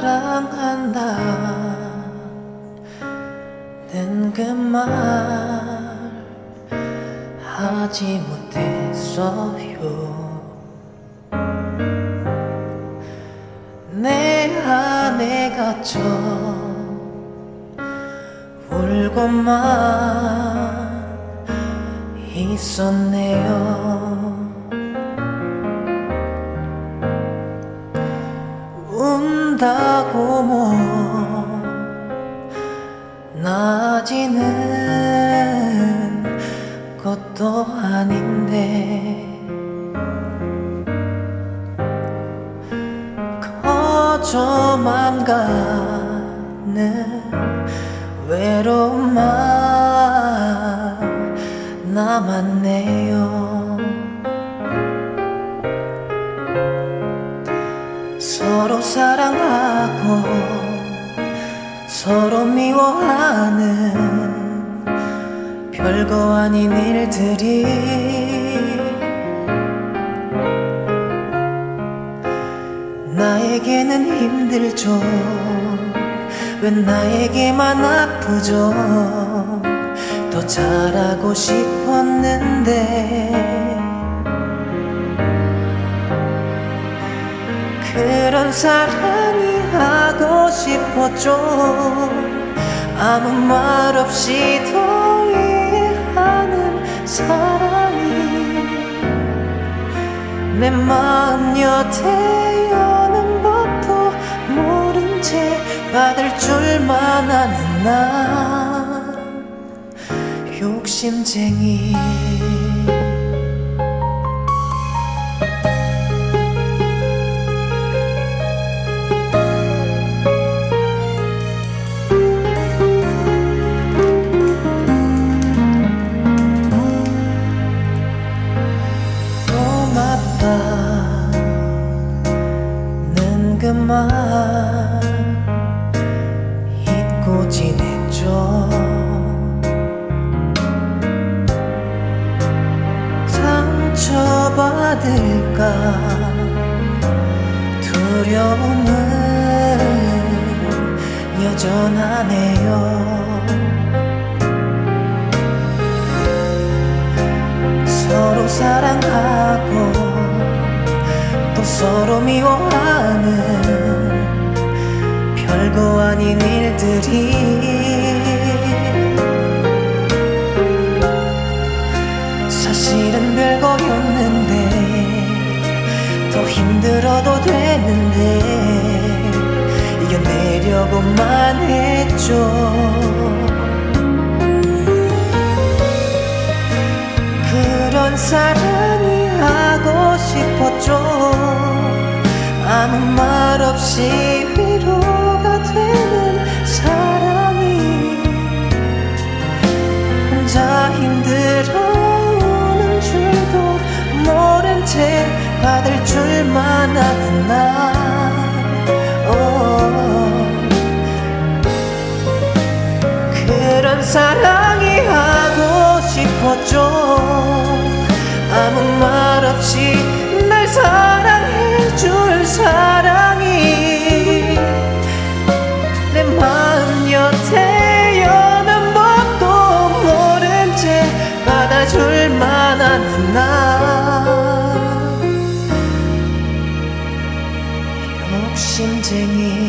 사랑한다 는 그 말 하지 못했어요. 내 안에 갇혀 울고만 있었네요. 운다고 뭐 나아지는 것도 아닌데 커져만 가는 외로움만 남았네요. 서로 사랑하고 서로 미워하는 별거 아닌 일들이 나에게는 힘들죠. 왜 나에게만 아프죠. 더 잘하고 싶었는데 그런 사랑이 하고 싶었죠. 아무 말 없이 동의하는 사랑이 내 마음 여태 여는 법도 모른 채 받을 줄만 아는 나 욕심쟁이. 말 잊고 지냈죠. 상처받을까 두려움은 여전하네요. 서로 사랑하고 또 서로 미워하는 별거 아닌 일들이 사실은 별거였는데 더 힘들어도 되는데 이겨내려고만 했죠. 그런 사랑이 하고 싶었죠. 아무 말 없이 위로 되는 사랑이 혼자 힘들어오는 줄도 모른 채 받을 줄만 아는 나 그런 사랑이 하고 싶었죠. 아무 말 없이 날 사랑해줄 사랑이 내 마음 여태 여는 법도 모른 채 받아줄 만한 나 욕심쟁이.